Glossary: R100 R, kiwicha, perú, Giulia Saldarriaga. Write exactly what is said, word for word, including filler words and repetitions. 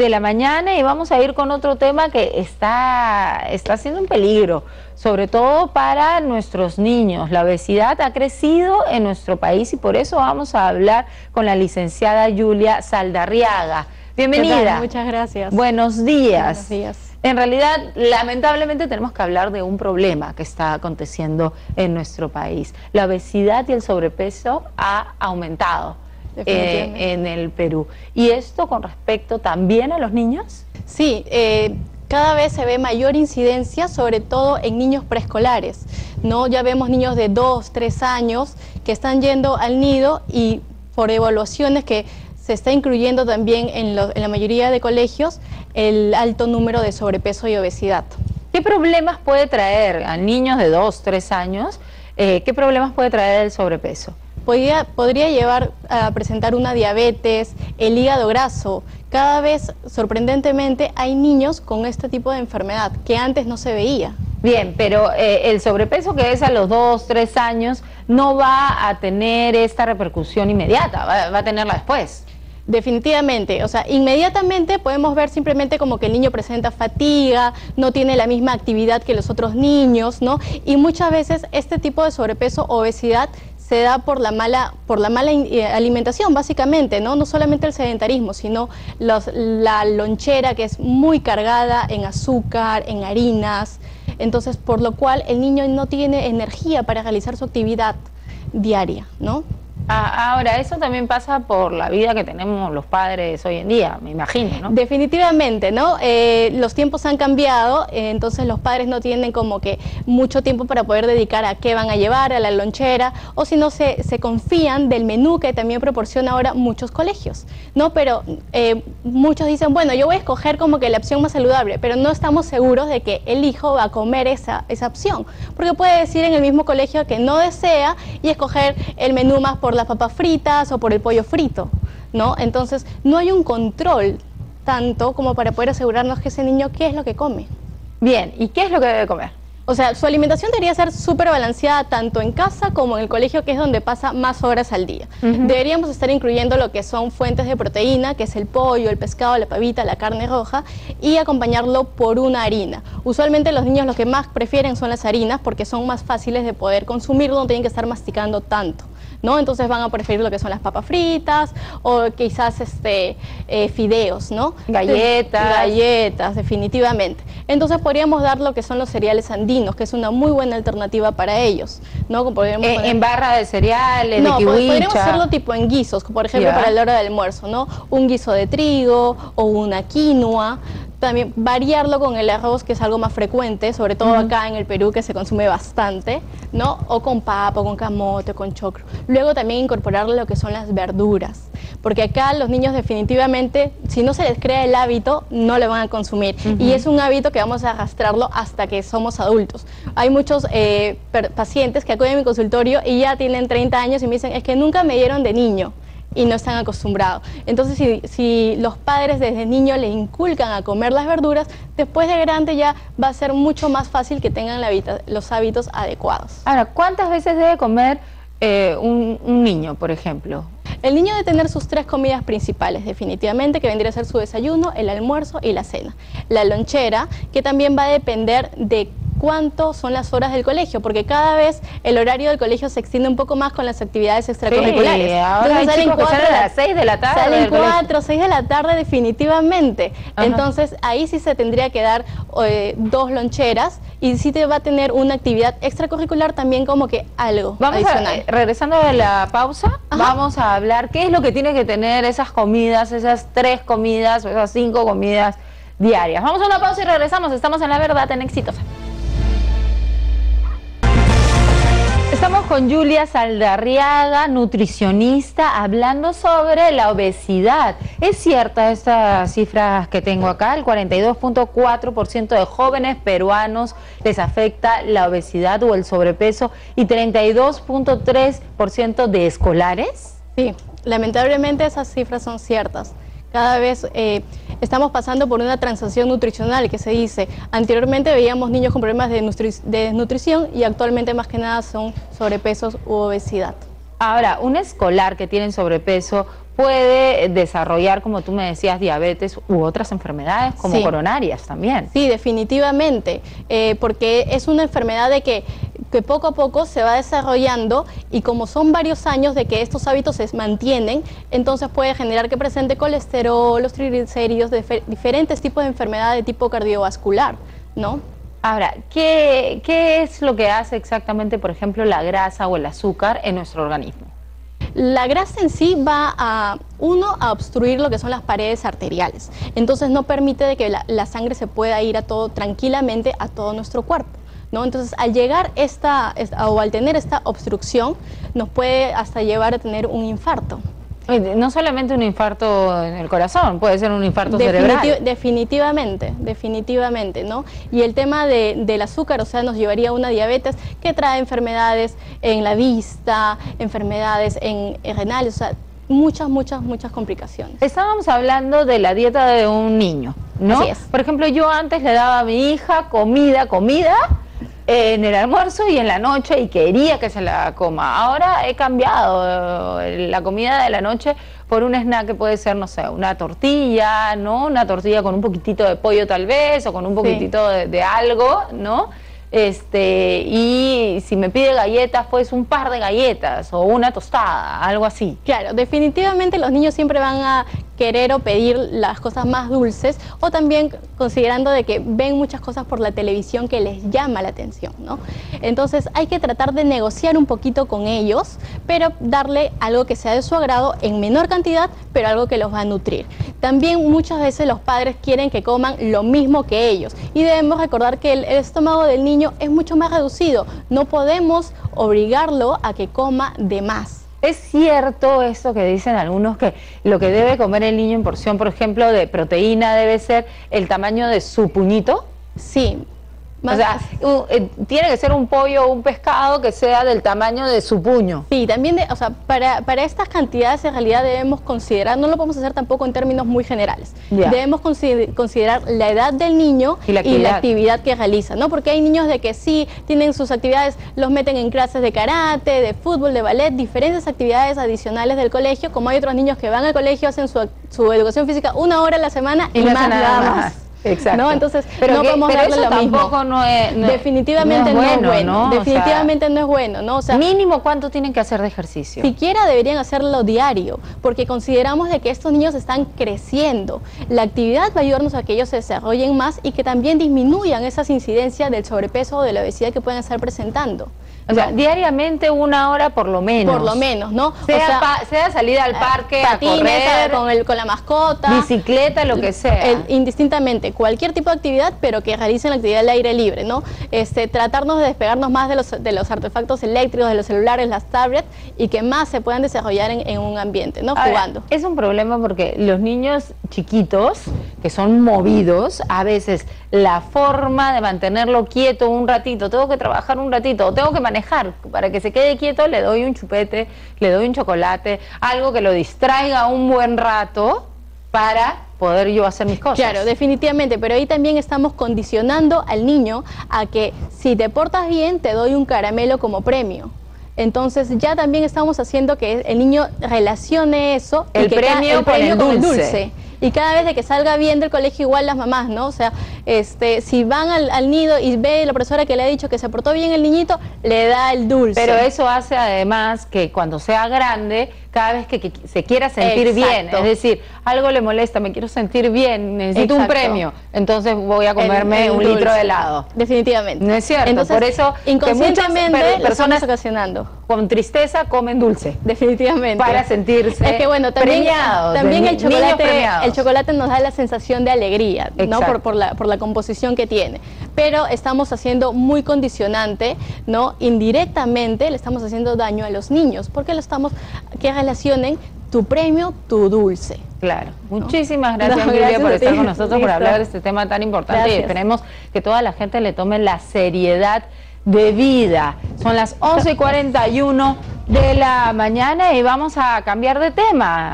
de la mañana, y vamos a ir con otro tema que está, está siendo un peligro, sobre todo para nuestros niños. La obesidad ha crecido en nuestro país y por eso vamos a hablar con la licenciada Giulia Saldarriaga. Bienvenida. Muchas gracias. Buenos días. Buenos días. En realidad, lamentablemente tenemos que hablar de un problema que está aconteciendo en nuestro país. La obesidad y el sobrepeso ha aumentado eh, en el Perú. ¿Y esto con respecto también a los niños? Sí, eh, cada vez se ve mayor incidencia, sobre todo en niños preescolares, ¿no? Ya vemos niños de dos, tres años que están yendo al nido, y por evaluaciones que se está incluyendo también en, lo, en la mayoría de colegios el alto número de sobrepeso y obesidad. ¿Qué problemas puede traer a niños de dos, tres años? Eh, ¿Qué problemas puede traer el sobrepeso? Podría, podría llevar a presentar una diabetes, el hígado graso. Cada vez, sorprendentemente, hay niños con este tipo de enfermedad que antes no se veía. Bien, pero eh, el sobrepeso que es a los dos, tres años no va a tener esta repercusión inmediata, va, va a tenerla después. Definitivamente, o sea, inmediatamente podemos ver simplemente como que el niño presenta fatiga, no tiene la misma actividad que los otros niños, ¿no? Y muchas veces este tipo de sobrepeso o obesidad se da por la mala, por la mala alimentación, básicamente, ¿no? No solamente el sedentarismo, sino los, la lonchera, que es muy cargada en azúcar, en harinas. Entonces, por lo cual el niño no tiene energía para realizar su actividad diaria, ¿no? Ahora, eso también pasa por la vida que tenemos los padres hoy en día, me imagino, ¿no? Definitivamente, ¿no? Eh, los tiempos han cambiado, eh, entonces los padres no tienen como que mucho tiempo para poder dedicar a qué van a llevar, a la lonchera, o si no se, se confían del menú que también proporciona ahora muchos colegios, ¿no? Pero eh, muchos dicen, bueno, yo voy a escoger como que la opción más saludable, pero no estamos seguros de que el hijo va a comer esa, esa opción, porque puede decir en el mismo colegio que no desea y escoger el menú más por la las papas fritas o por el pollo frito, ¿no? Entonces, no hay un control tanto como para poder asegurarnos que ese niño qué es lo que come. Bien, ¿y qué es lo que debe comer? O sea, su alimentación debería ser súper balanceada tanto en casa como en el colegio, que es donde pasa más horas al día. Uh-huh. Deberíamos estar incluyendo lo que son fuentes de proteína, que es el pollo, el pescado, la pavita, la carne roja, y acompañarlo por una harina. Usualmente los niños lo que más prefieren son las harinas porque son más fáciles de poder consumir, no tienen que estar masticando tanto, ¿no? Entonces van a preferir lo que son las papas fritas o quizás este eh, fideos, ¿no? Galletas. Galletas, definitivamente. Entonces podríamos dar lo que son los cereales andinos, que es una muy buena alternativa para ellos, ¿no? Como podríamos eh, poner... En barra de cereales, no, de kiwicha. Podríamos hacerlo tipo en guisos, por ejemplo, yeah, para la hora del almuerzo, ¿no? Un guiso de trigo o una quinoa. También variarlo con el arroz, que es algo más frecuente, sobre todo uh-huh, acá en el Perú, que se consume bastante, ¿no? O con papa, o con camote, o con choclo. Luego también incorporarle lo que son las verduras, porque acá los niños definitivamente, si no se les crea el hábito, no lo van a consumir. Uh-huh. Y es un hábito que vamos a arrastrarlo hasta que somos adultos. Hay muchos eh, pacientes que acuden a mi consultorio y ya tienen treinta años y me dicen, es que nunca me dieron de niño, y no están acostumbrados. Entonces, si, si los padres desde niño les inculcan a comer las verduras, después de grande ya va a ser mucho más fácil que tengan la, los hábitos adecuados. Ahora, ¿cuántas veces debe comer eh, un, un niño, por ejemplo? El niño debe tener sus tres comidas principales, definitivamente, que vendría a ser su desayuno, el almuerzo y la cena. La lonchera, que también va a depender de cuánto son las horas del colegio, porque cada vez el horario del colegio se extiende un poco más con las actividades extracurriculares. Sí, ahora entonces, hay salen cuatro, salen a las seis de la tarde. Salen cuatro, seis de la tarde definitivamente. Ajá. Entonces ahí sí se tendría que dar eh, dos loncheras, y sí te va a tener una actividad extracurricular también como que algo vamos adicional. A, regresando de la pausa, ajá, vamos a hablar qué es lo que tiene que tener esas comidas, esas tres comidas, o esas cinco comidas diarias. Vamos a una pausa y regresamos. Estamos en La Verdad en Exitosa. Estamos con Giulia Saldarriaga, nutricionista, hablando sobre la obesidad. ¿Es cierta estas cifras que tengo acá? El cuarenta y dos punto cuatro por ciento de jóvenes peruanos les afecta la obesidad o el sobrepeso, y treinta y dos punto tres por ciento de escolares. Sí, lamentablemente esas cifras son ciertas. Cada vez eh, estamos pasando por una transición nutricional que se dice. Anteriormente veíamos niños con problemas de, de desnutrición, y actualmente más que nada son sobrepesos u obesidad. Ahora, un escolar que tiene sobrepeso puede desarrollar, como tú me decías, diabetes u otras enfermedades como sí. coronarias también. Sí, definitivamente, eh, porque es una enfermedad de que, que poco a poco se va desarrollando, y como son varios años de que estos hábitos se mantienen, entonces puede generar que presente colesterol, los triglicéridos, de diferentes tipos de enfermedades de tipo cardiovascular, ¿no? Ahora, ¿qué, ¿qué es lo que hace exactamente, por ejemplo, la grasa o el azúcar en nuestro organismo? La grasa en sí va a, uno, a obstruir lo que son las paredes arteriales. Entonces no permite de que la, la sangre se pueda ir a todo tranquilamente a todo nuestro cuerpo, ¿no? Entonces al llegar esta, esta o al tener esta obstrucción, nos puede hasta llevar a tener un infarto. No solamente un infarto en el corazón, puede ser un infarto Definitiv cerebral. Definitivamente, definitivamente, ¿no? Y el tema de, del azúcar, o sea, nos llevaría a una diabetes que trae enfermedades en la vista, enfermedades en, en renales, o sea, muchas, muchas, muchas complicaciones. Estábamos hablando de la dieta de un niño, ¿no? Así es. Por ejemplo, yo antes le daba a mi hija comida, comida... en el almuerzo y en la noche, y quería que se la coma. Ahora he cambiado la comida de la noche por un snack que puede ser, no sé, una tortilla, ¿no? Una tortilla con un poquitito de pollo tal vez, o con un poquitito sí. de, de algo, ¿no? Este, y si me pide galletas, pues un par de galletas o una tostada, algo así. Claro, definitivamente los niños siempre van a querer o pedir las cosas más dulces, o también considerando de que ven muchas cosas por la televisión que les llama la atención, ¿no? Entonces hay que tratar de negociar un poquito con ellos, pero darle algo que sea de su agrado en menor cantidad, pero algo que los va a nutrir. También muchas veces los padres quieren que coman lo mismo que ellos, y debemos recordar que el, el estómago del niño es mucho más reducido, no podemos obligarlo a que coma de más. ¿Es cierto esto que dicen algunos, que lo que debe comer el niño en porción, por ejemplo, de proteína debe ser el tamaño de su puñito? Sí. O sea, tiene que ser un pollo o un pescado que sea del tamaño de su puño. Sí, también, de, o sea, para, para estas cantidades en realidad debemos considerar, no lo podemos hacer tampoco en términos muy generales, yeah. debemos consider, considerar la edad del niño y la, y la actividad que realiza, ¿no? Porque hay niños de que sí tienen sus actividades, los meten en clases de karate, de fútbol, de ballet, diferentes actividades adicionales del colegio, como hay otros niños que van al colegio, hacen su, su educación física una hora a la semana y, y no más nada más. más. Exacto. ¿No? Entonces, pero no que, podemos pero darle eso lo tampoco mismo. No es, no, definitivamente no es bueno. No es bueno, ¿no? Definitivamente, o sea, no es bueno, ¿no? O sea, mínimo, ¿cuánto tienen que hacer de ejercicio? Siquiera deberían hacerlo diario, porque consideramos de que estos niños están creciendo. La actividad va a ayudarnos a que ellos se desarrollen más y que también disminuyan esas incidencias del sobrepeso o de la obesidad que pueden estar presentando. O sea, no. diariamente una hora por lo menos. Por lo menos, ¿no? Sea, o sea, pa, sea salida al parque, patines, a correr, con, el, con la mascota, bicicleta, lo que sea. El, indistintamente, cualquier tipo de actividad, pero que realicen la actividad al aire libre, ¿no? Este, tratarnos de despegarnos más de los, de los artefactos eléctricos, de los celulares, las tablets, y que más se puedan desarrollar en, en un ambiente, ¿no? Ahora, jugando. Es un problema porque los niños chiquitos, que son movidos, a veces la forma de mantenerlo quieto un ratito, tengo que trabajar un ratito, o tengo que manejar para que se quede quieto, le doy un chupete, le doy un chocolate, algo que lo distraiga un buen rato para poder yo hacer mis cosas. Claro, definitivamente, pero ahí también estamos condicionando al niño a que si te portas bien te doy un caramelo como premio. Entonces ya también estamos haciendo que el niño relacione eso, el premio con el dulce. Y cada vez de que salga bien del colegio, igual las mamás, ¿no? O sea, este, si van al, al nido y ve la profesora que le ha dicho que se portó bien el niñito, le da el dulce. Pero eso hace además que cuando sea grande, cada vez que, que se quiera sentir Exacto. bien, es decir, algo le molesta, me quiero sentir bien, necesito Exacto. un premio, entonces voy a comerme el, el un dulce. litro de helado. Definitivamente. No es cierto, entonces, por eso inconscientemente que muchas personas ocasionando. con tristeza comen dulce. Definitivamente. Para sentirse es que, bueno, también, premiados. También el chocolate premiados. El chocolate nos da la sensación de alegría, Exacto. ¿no? Por, por, la, por la composición que tiene. Pero estamos haciendo muy condicionante, ¿no? Indirectamente le estamos haciendo daño a los niños, porque lo estamos, que relacionen tu premio, tu dulce. Claro. ¿no? Muchísimas gracias, no, Giulia, por estar con nosotros, Listo. por hablar de este tema tan importante. Gracias. Y esperemos que toda la gente le tome la seriedad de vida. Son las once y cuarenta y uno de la mañana y vamos a cambiar de tema.